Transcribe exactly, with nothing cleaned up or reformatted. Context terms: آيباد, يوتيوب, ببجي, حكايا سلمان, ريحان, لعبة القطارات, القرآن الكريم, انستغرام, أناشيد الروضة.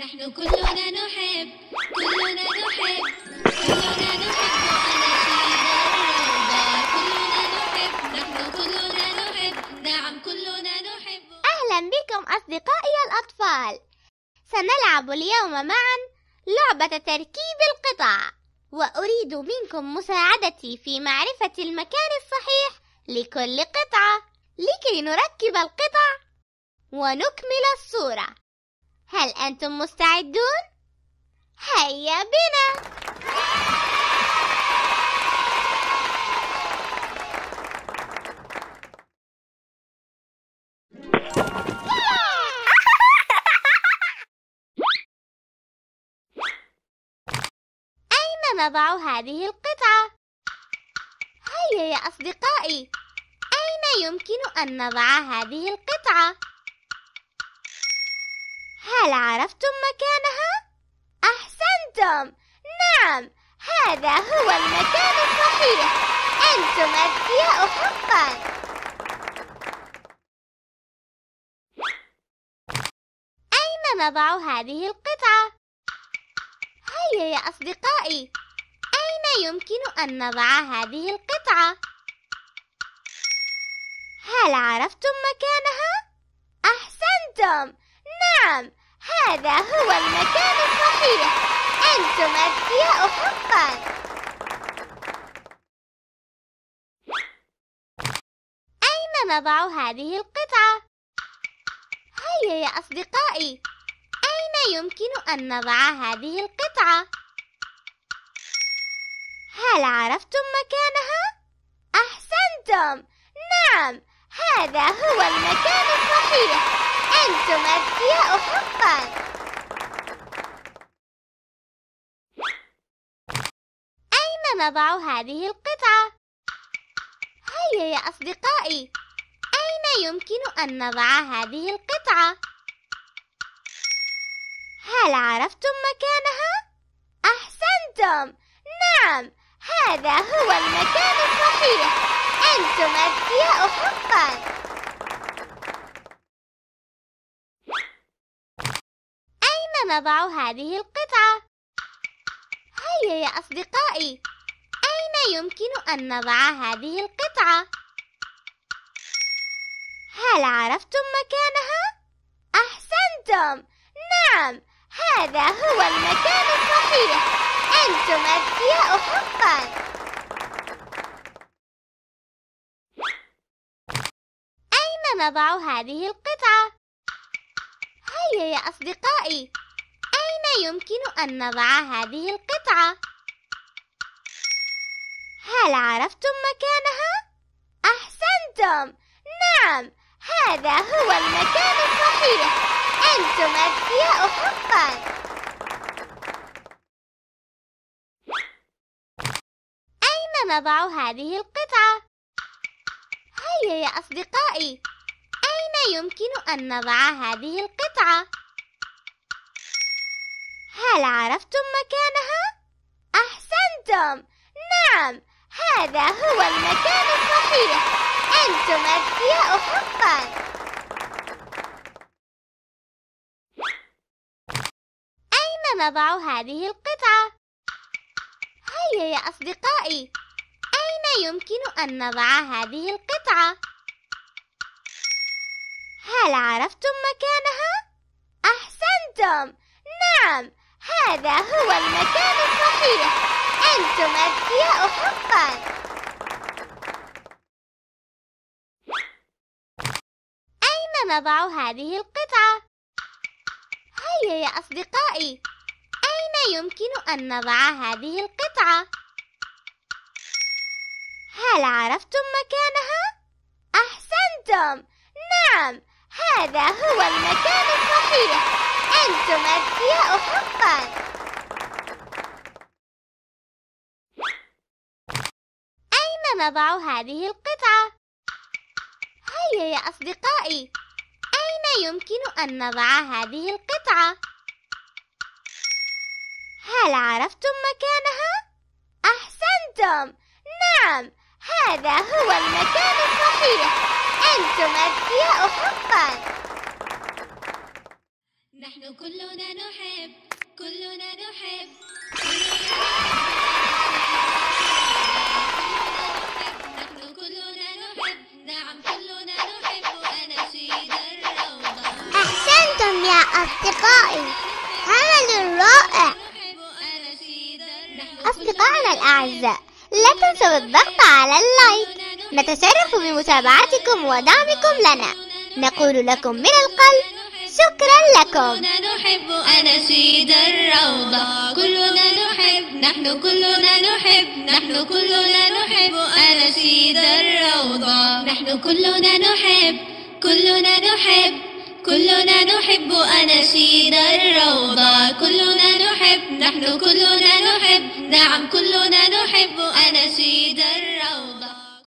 نحن كلنا نحب كلنا نحب كلنا نحب أناشيد الروضة. كلنا نحب نحن كلنا نحب نعم كلنا نحب. أهلا بكم أصدقائي الأطفال. سنلعب اليوم معا لعبة تركيب القطع، وأريد منكم مساعدتي في معرفة المكان الصحيح لكل قطعة لكي نركب القطع ونكمل الصورة. هل أنتم مستعدون؟ هيا بنا! أين نضع هذه القطعة؟ هيا يا أصدقائي، أين يمكن أن نضع هذه القطعة؟ هل عرفتم مكانها؟ أحسنتم! نعم، هذا هو المكان الصحيح. أنتم أذكياء حقا. أين نضع هذه القطعة؟ هيا يا أصدقائي، أين يمكن أن نضع هذه القطعة؟ هل عرفتم مكانها؟ أحسنتم! نعم، هذا هو المكان الصحيح. أنتم أذكياء حقا. أين نضع هذه القطعة؟ هيا يا أصدقائي، أين يمكن أن نضع هذه القطعة؟ هل عرفتم مكانها؟ أحسنتم! نعم، هذا هو المكان الصحيح. أنتم أذكياء حقا. أين نضع هذه القطعة؟ هيا يا أصدقائي، أين يمكن أن نضع هذه القطعة؟ هل عرفتم مكانها؟ أحسنتم! نعم، هذا هو المكان الصحيح. أنتم أذكياء حقا. نضع هذه القطعة. هيا يا أصدقائي، أين يمكن أن نضع هذه القطعة؟ هل عرفتم مكانها؟ أحسنتم! نعم، هذا هو المكان الصحيح. أنتم أذكياء حقا. أين نضع هذه القطعة؟ هيا يا أصدقائي، أين يمكن أن نضع هذه القطعة؟ هل عرفتم مكانها؟ أحسنتم! نعم، هذا هو المكان الصحيح. أنتم أذكياء حقا. أين نضع هذه القطعة؟ هيا يا أصدقائي، أين يمكن أن نضع هذه القطعة؟ هل عرفتم مكانها؟ أحسنتم! نعم، هذا هو المكان الصحيح. أنتم أذكياء حقا. أين نضع هذه القطعة؟ هيا يا أصدقائي، أين يمكن أن نضع هذه القطعة؟ هل عرفتم مكانها؟ أحسنتم! نعم، هذا هو المكان الصحيح. أنتم أذكياء حقا. أين نضع هذه القطعة؟ هيا يا أصدقائي، أين يمكن أن نضع هذه القطعة؟ هل عرفتم مكانها؟ أحسنتم! نعم، هذا هو المكان الصحيح. أنتم أذكياء حقا. أين نضع هذه القطعة؟ هيا يا أصدقائي، أين يمكن أن نضع هذه القطعة؟ هل عرفتم مكانها؟ أحسنتم! نعم، هذا هو المكان الصحيح. أنتم أذكياء حقا. نحن كلنا نحب كلنا نحب نحن كلنا نحب نعم كلنا نحب أناشيد الروضة. أحسنتم يا أصدقائي، عمل رائع أصدقائنا الأعزاء. لا تنسوا الضغط على اللايك، نتشرف بمتابعتكم ودعمكم لنا. نقول لكم من القلب شكرا لكم. كلنا نحب أناشيد الروضة، كلنا نحب نحن كلنا نحب نحن كلنا نحب أناشيد الروضة. نحن كلنا نحب كلنا نحب كلنا نحب أناشيد الروضة. كلنا نحب نحن كلنا نحب نعم كلنا نحب أناشيد الروضة.